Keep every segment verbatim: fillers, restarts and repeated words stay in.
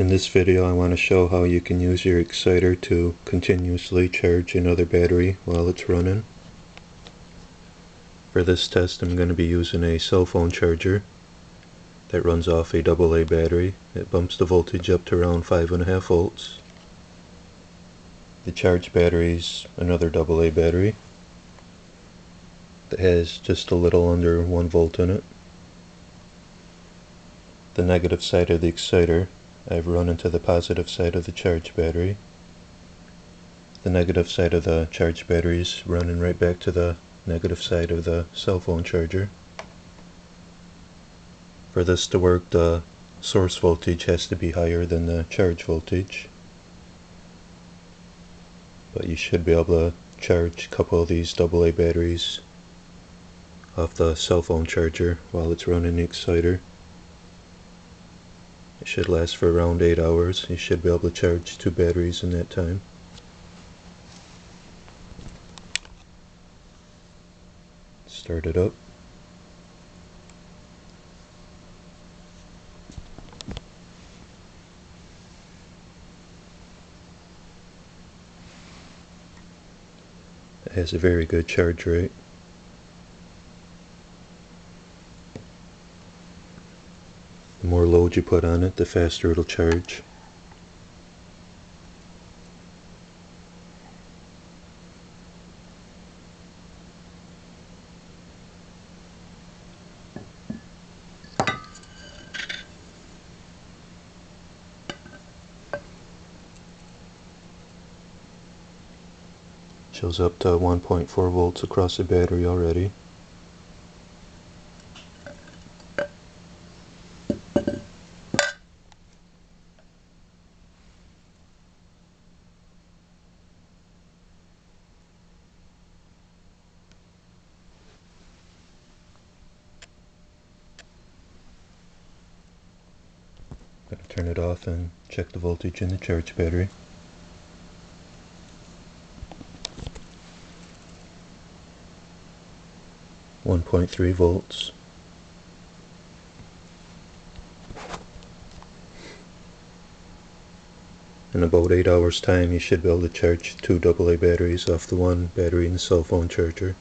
In this video I want to show how you can use your exciter to continuously charge another battery while it's running. For this test I'm going to be using a cell phone charger that runs off a double A battery. It bumps the voltage up to around five point five volts. The charged battery is another double A battery that has just a little under one volt in it. The negative side of the exciter I've run into the positive side of the charge battery. The negative side of the charge battery is running right back to the negative side of the cell phone charger. For this to work, the source voltage has to be higher than the charge voltage. But you should be able to charge a couple of these double A batteries off the cell phone charger while it's running the exciter. It should last for around eight hours. You should be able to charge two batteries in that time. Start it up. It has a very good charge rate. The more load you put on it, the faster it'll charge. Shows up to one point four volts across the battery already. Turn it off and check the voltage in the charge battery. one point three volts. In about eight hours time you should be able to charge two double A batteries off the one battery in the cell phone charger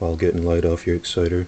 while getting light off your exciter.